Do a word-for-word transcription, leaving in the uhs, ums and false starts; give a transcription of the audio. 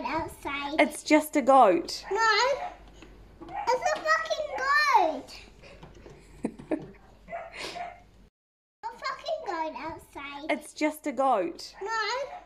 goat outside. It's just a goat. No, it's a fucking goat. A fucking goat outside. It's just a goat. No.